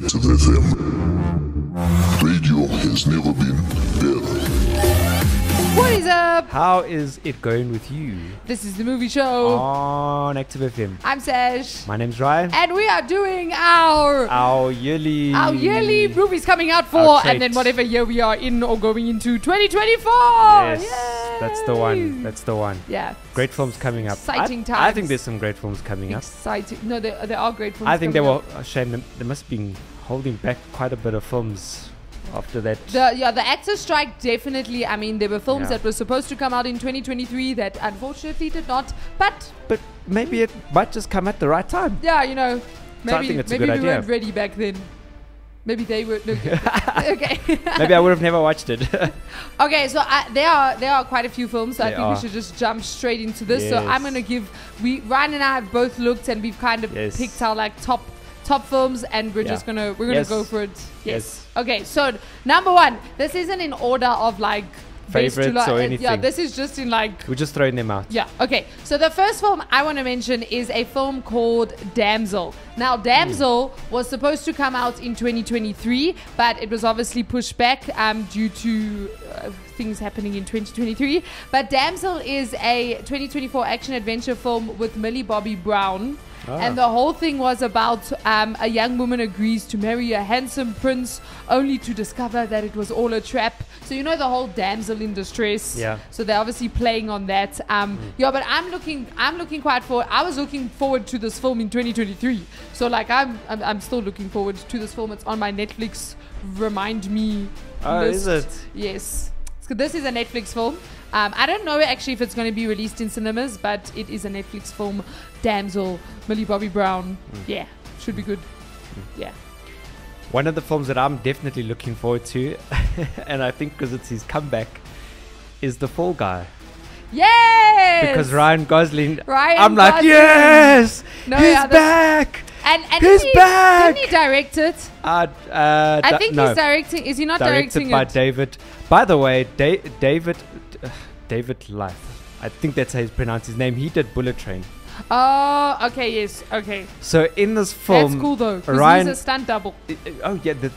better than them. Radio has never been better. What is up? How is it going with you? This is the movie show on Active FM. I'm Sash. My name's Ryan. And we are doing our yearly movies coming out for, and then whatever year we are in or going into, 2024. Yes. Yay. That's the one. That's the one. Yeah. Great films coming up. Exciting times. I think there's some great films coming up. Exciting. No, there are great films. I think they were ashamed. They must have been holding back quite a bit of films after that. The actors' strike, definitely. I mean, there were films that were supposed to come out in 2023 that unfortunately did not. But maybe it might just come at the right time. Yeah, you know, maybe we weren't ready back then. Maybe they were. Okay. Maybe I would have never watched it. Okay, so there are quite a few films. So I think we should just jump straight into this. Yes. So I'm gonna Ryan and I have both looked, and we've kind of picked our like top films, and we're just gonna go for it. Yes. Okay, so number one. This isn't in order of like favorites or anything. Yeah, this is just in like, we're just throwing them out. Yeah. Okay. So the first film I want to mention is a film called Damsel. Now, Damsel was supposed to come out in 2023, but it was obviously pushed back due to things happening in 2023. But Damsel is a 2024 action-adventure film with Millie Bobby Brown. Oh. And the whole thing was about a young woman agrees to marry a handsome prince only to discover that it was all a trap. So, you know, the whole damsel in distress. Yeah. So they're obviously playing on that. But I'm looking quite forward. I was looking forward to this film in 2023. So like I'm still looking forward to this film. It's on my Netflix remind me list. Is it? Yes. So this is a Netflix film. I don't know actually if it's going to be released in cinemas, but it is a Netflix film. Damsel, Millie Bobby Brown. Yeah, should be good. Yeah. One of the films that I'm definitely looking forward to, and I think because it's his comeback, is The Fall Guy. Yes! Because Ryan Gosling. Yes! No, he's back! And he's back! Didn't he direct it? I think he's directing. Is he not directing it? Directed by David. By the way, David Leitch. I think that's how he's pronounced his name. He did Bullet Train. Oh, okay, yes, okay. So in this film, that's cool though, Ryan, he's a stunt double.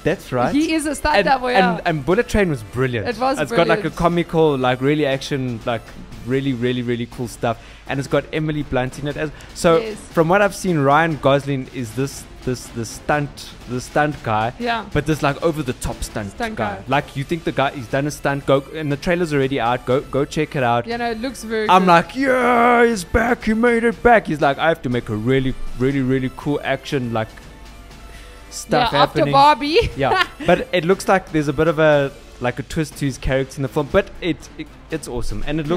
That's right. He is a stunt double. Yeah. And Bullet Train was brilliant. It was. It's brilliant. Got like a comical, like really action, like really, really, really cool stuff. And it's got Emily Blunt in it as. So from what I've seen, Ryan Gosling is the stunt guy. Yeah. But this like over the top stunt guy. Like you think the guy he's done a stunt, and the trailer's already out. Go check it out. Yeah, no, it looks very good. I'm like, yeah, he's back, he made it back. He's like, I have to make a really, really, really cool action like stuff happening. After Barbie. Yeah. But it looks like there's a bit of a twist to his character in the film, but it's awesome, and it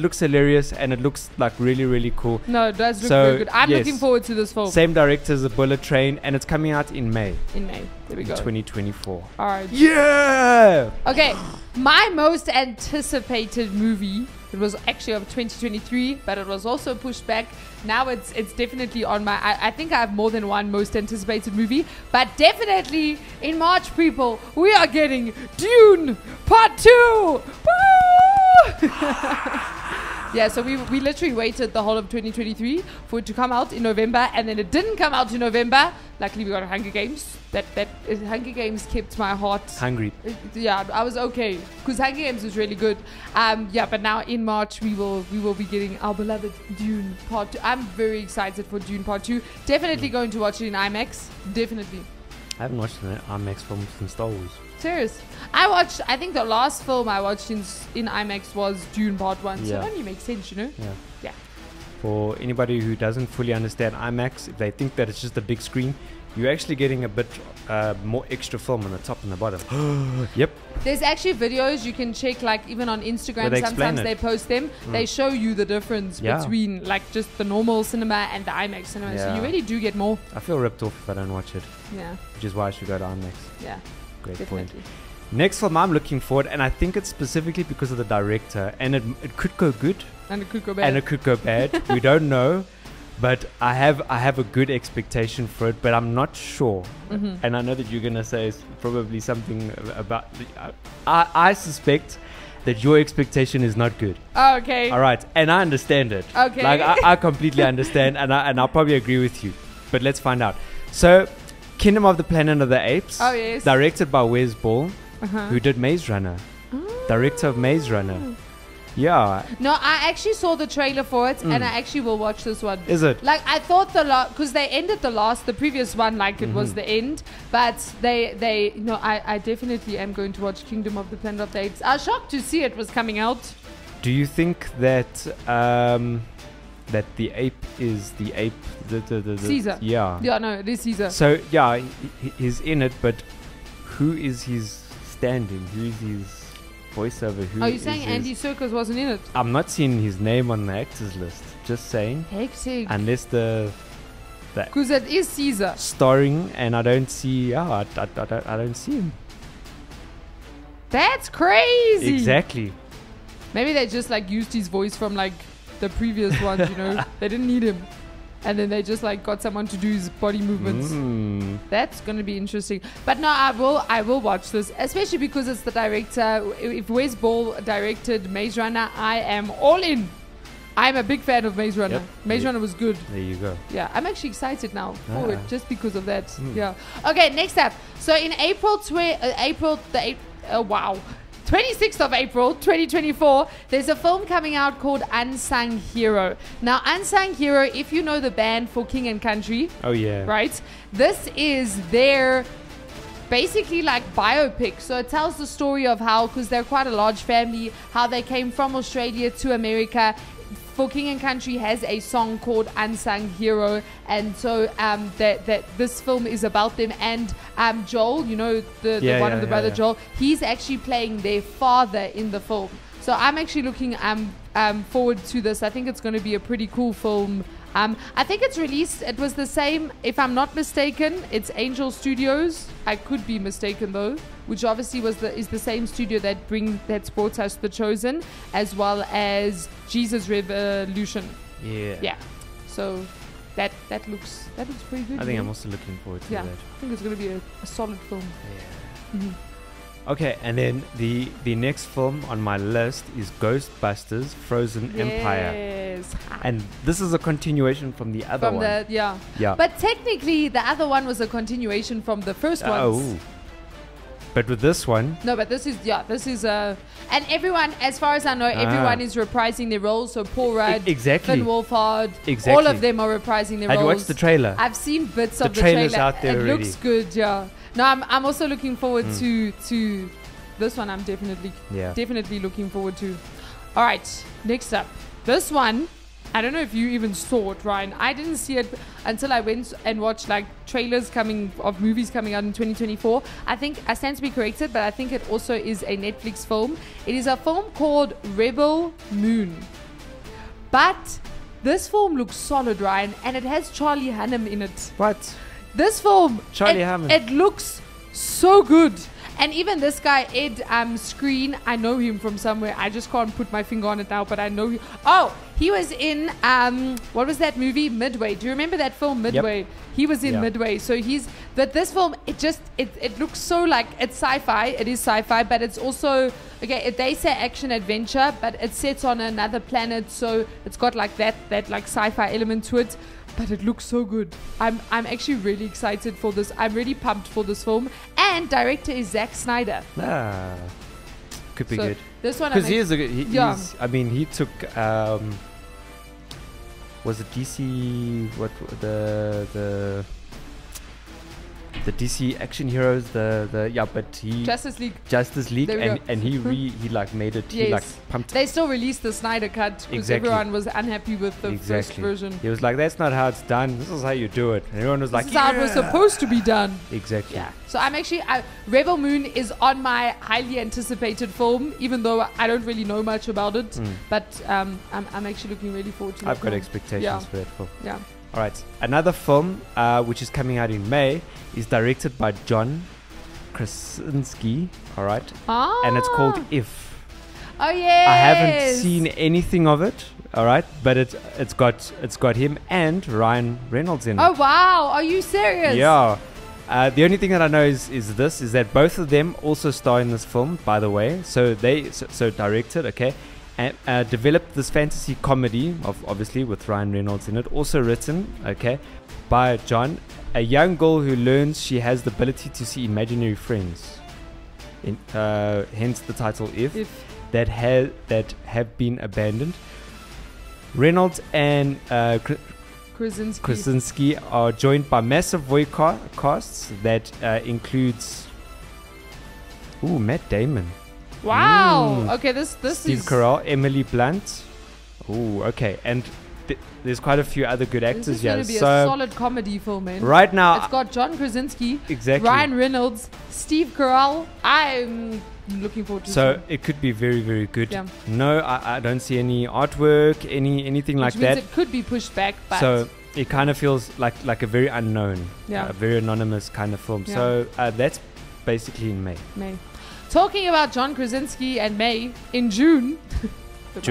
looks hilarious, and it looks like really, really cool. No, it does look very good. I'm looking forward to this film. Same director as a Bullet Train, and it's coming out in May. There we go. 2024. All right. Yeah. Okay, my most anticipated movie. It was actually of 2023, but it was also pushed back. Now it's definitely on my... I think I have more than one most anticipated movie. But definitely in March, people, we are getting Dune Part 2. Woo! Yeah, so we literally waited the whole of 2023 for it to come out in November, and then it didn't come out in November. Luckily, we got Hunger Games. That Hunger Games kept my heart hungry. Yeah, I was okay because Hunger Games was really good. But now in March we will be getting our beloved Dune Part 2. I'm very excited for Dune Part 2. Definitely going to watch it in IMAX. Definitely. I haven't watched an IMAX film since Star Wars. Serious. I think the last film I watched in IMAX was Dune Part 1. So it only makes sense, you know? Yeah. Yeah. For anybody who doesn't fully understand IMAX, if they think that it's just a big screen, you're actually getting a bit more extra film on the top and the bottom. Yep. There's actually videos you can check, like even on Instagram, sometimes they post them. They show you the difference between like just the normal cinema and the IMAX cinema. So you really do get more. I feel ripped off if I don't watch it. Yeah. Which is why I should go to IMAX. Yeah. Great point. Next film I'm looking forward, and I think it's specifically because of the director, and it could go good. And it could go bad. We don't know. But I have a good expectation for it, but I'm not sure. And I know that you're going to say probably something about... I suspect that your expectation is not good. Oh, okay. All right. And I understand it. Okay. Like, I completely understand, and I'll probably agree with you. But let's find out. So Kingdom of the Planet of the Apes. Oh, yes. Directed by Wes Ball, who did Maze Runner. Oh. Director of Maze Runner. Yeah. No, I actually saw the trailer for it, and I actually will watch this one. Is it? Like, I thought because they ended the previous one, like it was the end. But they no, I definitely am going to watch Kingdom of the Planet of the Apes. I was shocked to see it was coming out. Do you think that that the ape is the ape? Caesar. Yeah. Yeah, no, it is Caesar. So, yeah, he's in it, but who is his standing? Who is his... voiceover? Who are you saying Andy Serkis wasn't in it? I'm not seeing his name on the actors list. Just saying. Hectic. Unless because it is Caesar starring, and I don't see. I don't see him. That's crazy. Exactly. Maybe they just like used his voice from like the previous ones. You know, they didn't need him, and then they just like got someone to do his body movements. That's going to be interesting. But no, I will watch this, especially because it's the director. If Wes Ball directed Maze Runner, I am all in. I'm a big fan of Maze Runner. Yep. Maze Runner was good. There you go. Yeah, I'm actually excited now for it just because of that. Yeah. Okay, next up. So in April 26th of April 2024, there's a film coming out called Unsung Hero. Now, Unsung Hero, if you know the band For King and Country. Oh, yeah. Right? This is their basically like biopic. So it tells the story of how, because they're quite a large family, how they came from Australia to America. For King and Country has a song called Unsung Hero, and so this film is about them. And Joel, you know, the brother Joel, he's actually playing their father in the film. So I'm actually looking forward to this. I think it's going to be a pretty cool film. I think it's released. It was the same, if I'm not mistaken. It's Angel Studios. I could be mistaken though. Which obviously is the same studio that brought us The Chosen, as well as Jesus Revolution. Yeah. Yeah. So that looks pretty good. I think I'm also looking forward to that. I think it's going to be a solid film. Yeah. Okay, and then the next film on my list is Ghostbusters: Frozen Empire. And this is a continuation from the other one. But technically, the other one was a continuation from the first one. Oh. But with this one... No, but this is and everyone, as far as I know, everyone is reprising their roles. So Paul Rudd, Finn Wolfhard, all of them are reprising their roles. Have you watched the trailer? I've seen bits of the trailer. It looks good, yeah. No, I'm also looking forward to this one. I'm definitely looking forward to. All right, next up. This one, I don't know if you even saw it, Ryan. I didn't see it until I went and watched like trailers of movies coming out in 2024. I think, I stand to be corrected, but I think it also is a Netflix film. It is a film called Rebel Moon. But this film looks solid, Ryan, and it has Charlie Hunnam in it. What? This film, it looks so good. And even this guy, Ed Screen, I know him from somewhere. I just can't put my finger on it now, but I know him. Oh, he was in, what was that movie? Midway. Do you remember that film, Midway? Yep. He was in Midway. So but this film, it looks so like, it's sci-fi. It is sci-fi, but it's also, they say action adventure, but it sits on another planet. So it's got like that like sci-fi element to it. But it looks so good. I'm actually really excited for this. I'm really pumped for this film. And director is Zack Snyder. Could be good. This one, because he took was it DC? What the DC action heroes? Justice League, and he like made it. Yes. He like pumped. They still released the Snyder cut because everyone was unhappy with the first version. He was like, "That's not how it's done. This is how you do it." And everyone was like, "This is how it was supposed to be done." Exactly. Yeah. So I'm actually Rebel Moon is on my highly anticipated film, even though I don't really know much about it. But I'm actually looking really forward to it. I've got expectations for that film. Yeah. All right, another film which is coming out in May is directed by John Krasinski. All right, and it's called If. Oh yeah. I haven't seen anything of it. All right, but it's got him and Ryan Reynolds in it. Oh wow, are you serious? Yeah. The only thing that I know is that both of them also star in this film, by the way. So they directed, okay. And developed this fantasy comedy, obviously with Ryan Reynolds in it, also written, by John A young girl who learns she has the ability to see imaginary friends. Hence the title If. That have been abandoned. Reynolds and Krasinski are joined by massive voice casts that includes Matt Damon. Wow. Okay, this Steve is Carell, Emily Blunt. Okay, and there's quite a few other good actors. This is going to be a solid comedy film, man. Right now, it's got John Krasinski, Ryan Reynolds, Steve Carell. I'm looking forward to it. So it could be very, very good. Yeah. No, I don't see any artwork, anything like that. It could be pushed back, but so it kind of feels like a very unknown, a very anonymous kind of film. Yeah. So that's basically in May. Talking about John Krasinski and May, in June, in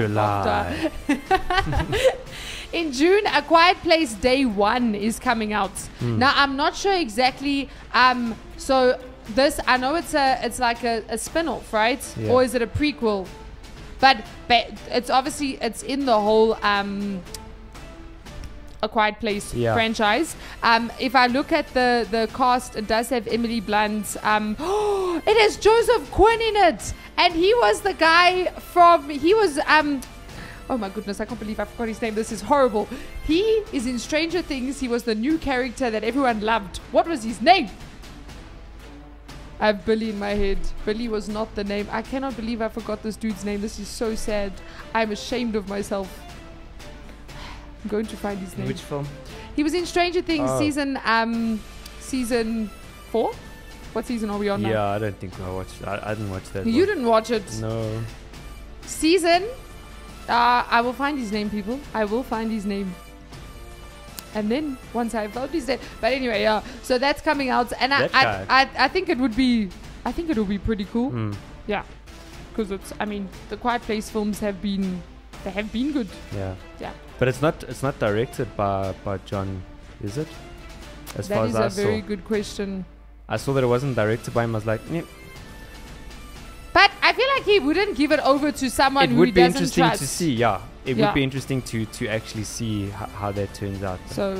June, A Quiet Place Day 1 is coming out. Now, I'm not sure exactly. So this, I know it's like a spin-off, right? Yeah. Or is it a prequel? But it's obviously, it's in the whole A Quiet Place franchise. If I look at the cast, it does have Emily Blunt. It has Joseph Quinn in it. And he was the guy from, oh my goodness, I can't believe I forgot his name. This is horrible. He is in Stranger Things. He was the new character that everyone loved. What was his name? I have Billy in my head. Billy was not the name. I cannot believe I forgot this dude's name. This is so sad. I'm ashamed of myself. I'm going to find his name. Which film? He was in Stranger Things season 4. What season are we on now? Yeah, I don't think I watched it. I didn't watch that. You didn't watch it? No. Season. I will find his name, people. I will find his name. And then once I found his name. But anyway, yeah. So that's coming out, and I think it would be. I think it would be pretty cool. Yeah. Because it's. I mean, the Quiet Place films have been. They have been good. Yeah. Yeah. But it's not. It's not directed by John, is it? As far as I saw. That is a very good question. I saw that it wasn't directed by him. I was like, but I feel like he wouldn't give it over to someone who he doesn't trust. It would be interesting to see, It would be interesting to actually see how that turns out. So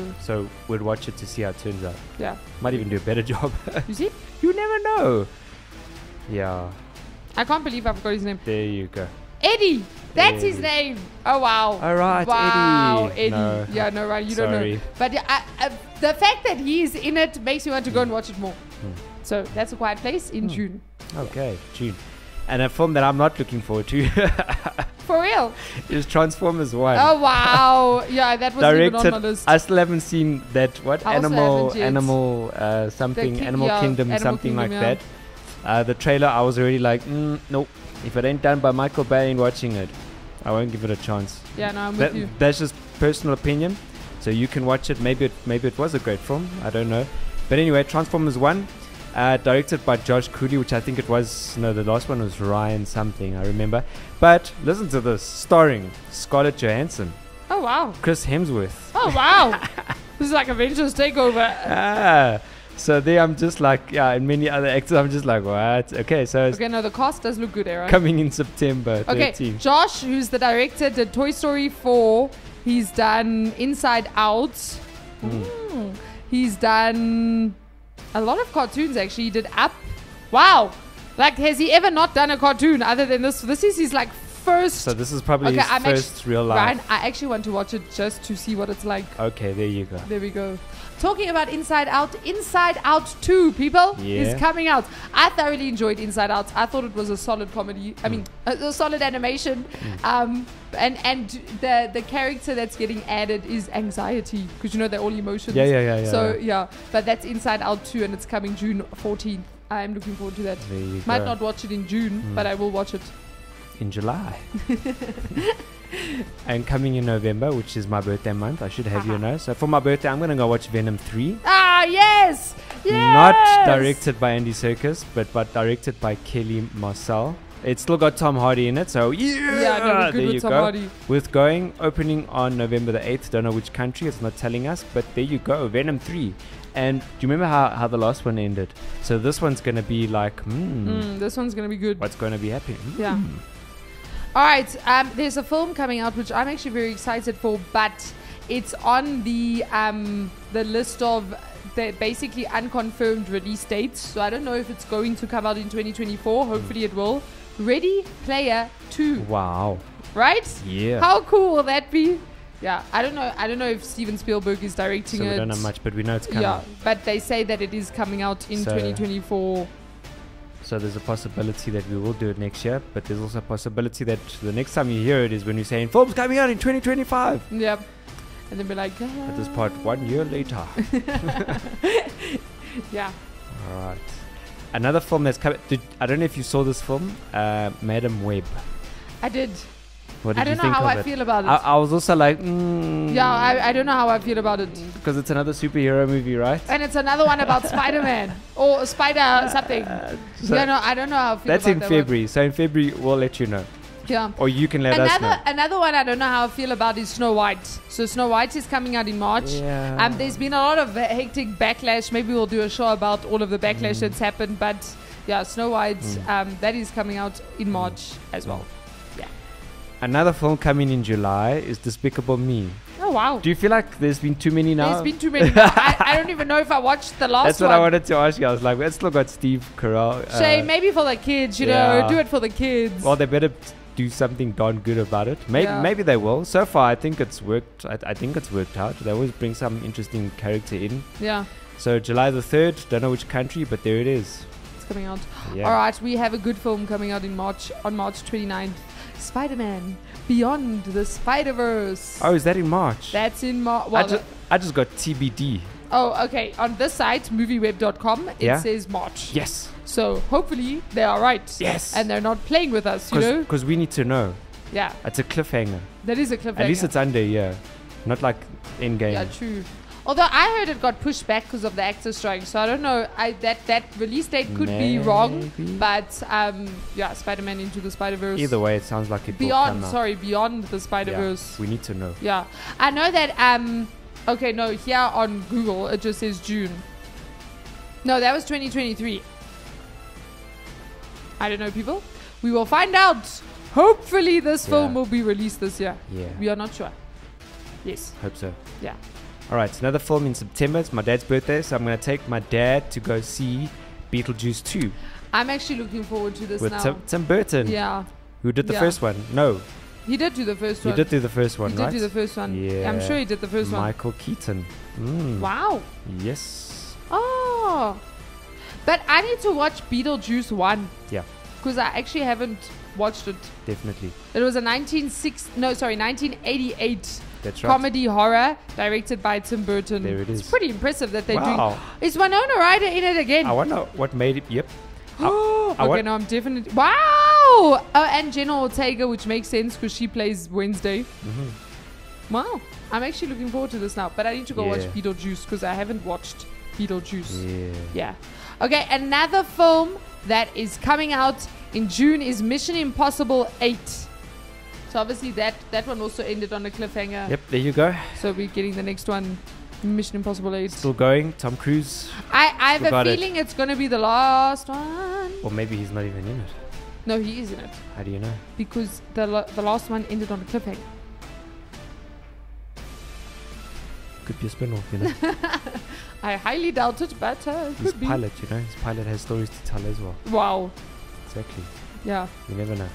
we'd watch it to see how it turns out. Yeah. Might even do a better job. You see? You never know. Yeah. I can't believe I forgot his name. There you go. Eddie. That's his name. Oh, wow. All right, wow, Eddie. No. Yeah, no, right. You don't know. But the fact that he's in it makes me want to go and watch it more. So that's A Quiet Place in June. Okay, June. And a film that I'm not looking forward to. For real? Is Transformers 1. Oh, wow. Yeah, that was even on my list. I still haven't seen that. What? Animal Kingdom, something like that. The trailer, I was already like, nope. If it ain't done by Michael Bay, I ain't watching it. I won't give it a chance. Yeah, no, I'm with you. That's just personal opinion. So you can watch it. Maybe it was a great film. I don't know. But anyway, Transformers 1, directed by Josh Cooley, which I think it was. No, the last one was Ryan something, I remember. But listen to this, starring Scarlett Johansson. Oh, wow. Chris Hemsworth. Oh, wow. This is like Avengers Takeover. So there I'm just like, and many other actors, I'm just like, what? Okay, so... Okay, no, the cast does look good, Aaron. Coming in September 13th. Okay, Josh, who's the director, did Toy Story 4. He's done Inside Out. He's done a lot of cartoons, actually. He did Up. Wow. Like, has he ever not done a cartoon other than this? This is his, like, first... So this is probably his first real life. Ryan, I actually want to watch it just to see what it's like. Okay, there you go. There we go. Talking about Inside Out 2, people, is coming out. I thoroughly enjoyed Inside Out. I thought it was a solid comedy. I mean, a solid animation. And the character that's getting added is anxiety. Because, you know, they're all emotions. Yeah. So, yeah. But that's Inside Out 2, and it's coming June 14th. I'm looking forward to that. Might not watch it in June, but I will watch it. In July. And coming in November, which is my birthday month, I should have you know. So for my birthday, I'm going to go watch Venom 3. Ah, yes! Not directed by Andy Serkis, but directed by Kelly Marcel. It's still got Tom Hardy in it, so there you go. With opening on November the 8th. Don't know which country, it's not telling us, but there you go, Venom 3. And do you remember how the last one ended? So this one's going to be like, this one's going to be good. What's going to be happening? Yeah. All right, there's a film coming out which I'm actually very excited for, but it's on the list of they're basically unconfirmed release dates, so I don't know if it's going to come out in 2024. Hopefully it will. Ready Player 2. Wow. Right? Yeah. How cool will that be? Yeah, I don't know. I don't know if Steven Spielberg is directing it. So we don't know much, but we know it's coming. Yeah, but they say that it is coming out in 2024. So there's a possibility that we will do it next year, but there's also a possibility that the next time you hear it is when you're saying, film's coming out in 2025. Yep. And then be like, ah. At this part, 1 year later. Yeah. All right. Another film that's coming. I don't know if you saw this film, Madam Web. I did. What did I don't you know think how I it? Feel about it. I was also like, yeah, I don't know how I feel about it. Because it's another superhero movie, right? And it's another one about Spider-Man or Spider something. So yeah, no, I don't know how I feel about it. That's in February. So in February, we'll let you know. Yeah. Or you can let us know. Another one I don't know how I feel about is Snow White. So Snow White is coming out in March. Yeah. There's been a lot of hectic backlash. Maybe we'll do a show about all of the backlash that's happened. But yeah, Snow White, that is coming out in March as well. Another film coming in July is Despicable Me. Oh, wow. Do you feel like there's been too many now? There's been too many. I don't even know if I watched the last one. That's what I wanted to ask you. I was like, it's still got Steve Carell. Shay, maybe for the kids, you know, do it for the kids. Well, they better do something darn good about it. Maybe they will. So far, I think it's worked. I think it's worked out. They always bring some interesting character in. Yeah. So July the 3rd, don't know which country, but there it is. It's coming out. Yeah. All right, we have a good film coming out in March, on March 29th. Spider-Man Beyond the Spider-Verse. Oh, is that in March? That's in March. Well, I just got TBD. Oh, okay. On this site, movieweb.com, it says March. Yes. So hopefully they are right. Yes. And they're not playing with us, you know? Because we need to know. Yeah. It's a cliffhanger. That is a cliffhanger. At least it's under, yeah. Not like Endgame. Yeah, true. Although I heard it got pushed back because of the actors' strike, so I don't know. That release date could be wrong, but yeah, Spider-Man Into the Spider-Verse. Either way, it sounds like it. Beyond the Spider-Verse. Yeah, we need to know. Yeah, I know that. Okay, no, here on Google it just says June. No, that was 2023. I don't know, people. We will find out. Hopefully, this film will be released this year. Yeah, we are not sure. Yes. Hope so. Yeah. Alright, it's another film in September. It's my dad's birthday, so I'm going to take my dad to go see Beetlejuice 2. I'm actually looking forward to this now. With Tim Burton. Yeah. Who did the first one. No. He did do the first one. He did do the first one, right? He did do the first one. Yeah. I'm sure he did the first one. Michael Keaton. Wow. Yes. Oh. But I need to watch Beetlejuice 1. Yeah. Because I actually haven't watched it. Definitely. It was a 1988 That's right. Comedy horror directed by Tim Burton. There it is. It's pretty impressive that they're doing. Is Winona Ryder in it again? I wonder what made it. Yep. Okay, no, I'm definitely. Wow! Oh, and Jenna Ortega, which makes sense because she plays Wednesday. Wow. I'm actually looking forward to this now, but I need to go watch Beetlejuice because I haven't watched Beetlejuice. Yeah. Okay, another film that is coming out in June is Mission Impossible 8. So obviously that one also ended on a cliffhanger. Yep, there you go. So we're getting the next one, Mission Impossible 8. Still going, Tom Cruise. I have a feeling it's going to be the last one. Or maybe he's not even in it. No, he is in it. How do you know? Because the last one ended on a cliffhanger. Could be a spin-off, you know. I highly doubt it, but it could be. His pilot, you know. His pilot has stories to tell as well. Wow. Exactly. Yeah. You never know.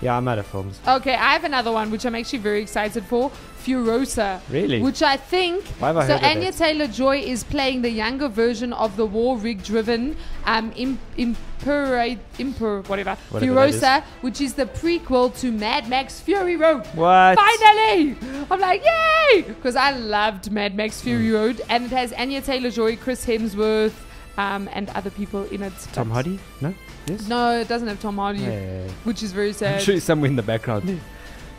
Yeah, I'm out of films. Okay, I have another one, which I'm actually very excited for. Furiosa. Really? Which I think... Why have I heard of Anya Taylor-Joy is playing the younger version of the war-rig-driven Furiosa, which is the prequel to Mad Max Fury Road. What? Finally! I'm like, yay! Because I loved Mad Max Fury Road, and it has Anya Taylor-Joy, Chris Hemsworth, and other people in it. Tom Hardy? No? Yes? No, it doesn't have Tom Hardy, which is very sad. I'm sure he's somewhere in the background.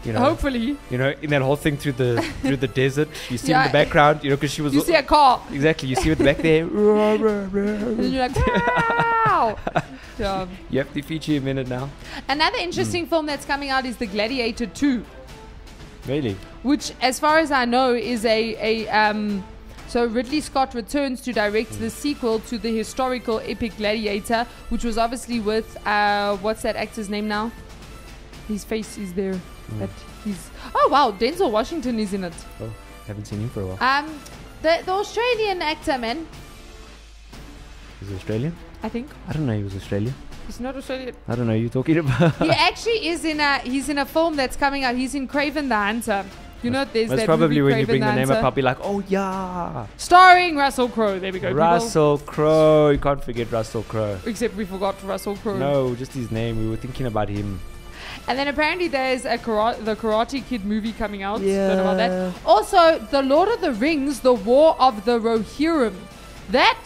You know, hopefully. You know, in that whole thing through the desert, you see him in the background, you know, because she was... You see a car. Exactly, you see her in the back there. And you're like, wow! Yeah. You have to feature him in it now. Another interesting film that's coming out is The Gladiator 2. Really? Which, as far as I know, is So Ridley Scott returns to direct the sequel to the historical epic Gladiator, which was obviously with, what's that actor's name now? His face is there. Denzel Washington is in it. Oh, haven't seen him for a while. The Australian actor, man. Is he Australian? I think. I don't know he was Australian. He's not Australian. I don't know you're talking about. He actually is in a, he's in a film that's coming out. He's in Kraven the Hunter. You know, there's that probably movie, when Kraven you bring the name up, I'll be like, oh yeah. Starring Russell Crowe. There we go. Russell Crowe. You can't forget Russell Crowe. Except we forgot Russell Crowe. No, just his name. We were thinking about him. And then apparently there's a the Karate Kid movie coming out. Yeah. Don't know about that. Also, The Lord of the Rings, The War of the Rohirrim. That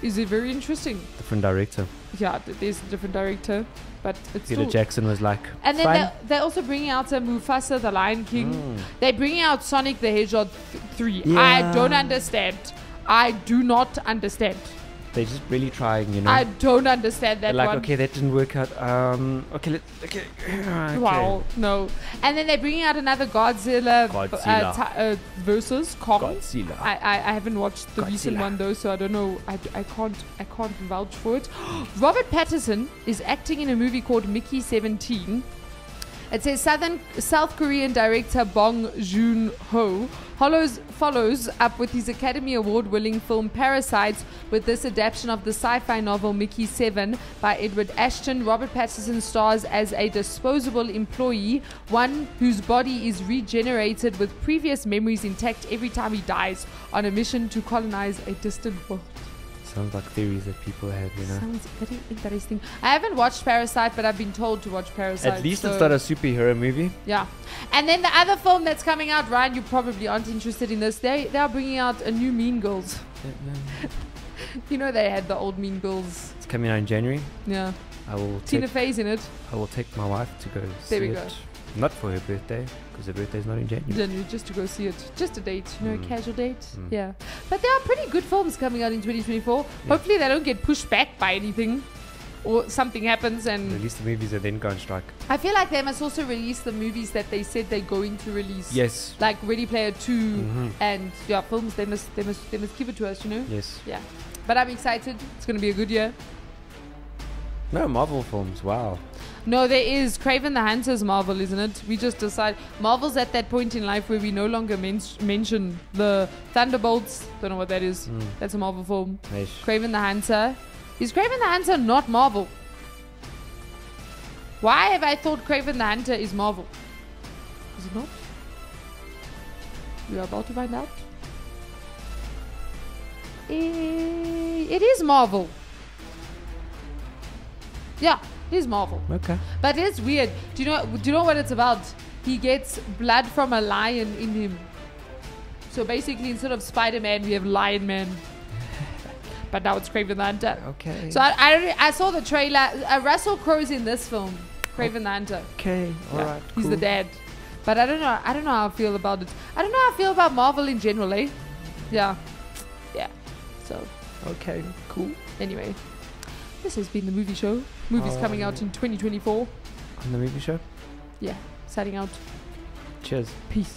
is very interesting. Different director. Yeah, there's a different director. But it's Peter Jackson was like. And then they're also bringing out a Mufasa the Lion King. Mm. They're bringing out Sonic the Hedgehog 3. Yeah. I don't understand. I do not understand. They're just really trying, you know. I don't understand that one. Like, okay, that didn't work out. Okay. Wow, no. And then they're bringing out another Godzilla versus Kong. Godzilla. I haven't watched the recent one though, so I don't know. I can't vouch for it. Robert Pattinson is acting in a movie called Mickey 17. It says South Korean director Bong Joon-ho follows up with his Academy Award-winning film Parasite with this adaptation of the sci-fi novel Mickey 7 by Edward Ashton. Robert Pattinson stars as a disposable employee, one whose body is regenerated with previous memories intact every time he dies, on a mission to colonize a distant world. Sounds like theories that people have, you know. Sounds very interesting. I haven't watched Parasite, but I've been told to watch Parasite. At least it's not a superhero movie. Yeah. And then the other film that's coming out, Ryan, you probably aren't interested in this. They are bringing out a new Mean Girls. You know they had the old Mean Girls. It's coming out in January. Yeah. Tina Fey's in it. I will take my wife to go see it. There we go. Not for her birthday, because her birthday's not in January. January, just to go see it. Just a date, you know, a casual date. Mm. Yeah. But there are pretty good films coming out in 2024. Yeah. Hopefully they don't get pushed back by anything, or something happens and... Release the movies and then go on strike. I feel like they must also release the movies that they said they're going to release. Yes. Like Ready Player 2 and yeah, films, they must give it to us, you know? Yes. Yeah. But I'm excited. It's going to be a good year. No Marvel films, wow. No, there is. Kraven the Hunter's Marvel, isn't it? We just decide. Marvel's at that point in life where we no longer mention the Thunderbolts. Don't know what that is. Mm. That's a Marvel film. Nice. Kraven the Hunter. Is Kraven the Hunter not Marvel? Why have I thought Kraven the Hunter is Marvel? Is it not? We are about to find out. It is Marvel. Yeah. It is Marvel. Okay. But it's weird. Do you know what it's about? He gets blood from a lion in him. So basically, instead of Spider-Man, we have Lion Man. But now it's Kraven the Hunter. Okay. So I saw the trailer. Russell Crowe's in this film, Kraven the Hunter. Okay. All right. He's the dad. But I don't know. I don't know how I feel about it. I don't know how I feel about Marvel in general, eh? Yeah. Yeah. So. Okay. Cool. Anyway. This has been the movie show. Movies coming out in 2024. On the movie show? Yeah. Signing out. Cheers. Peace.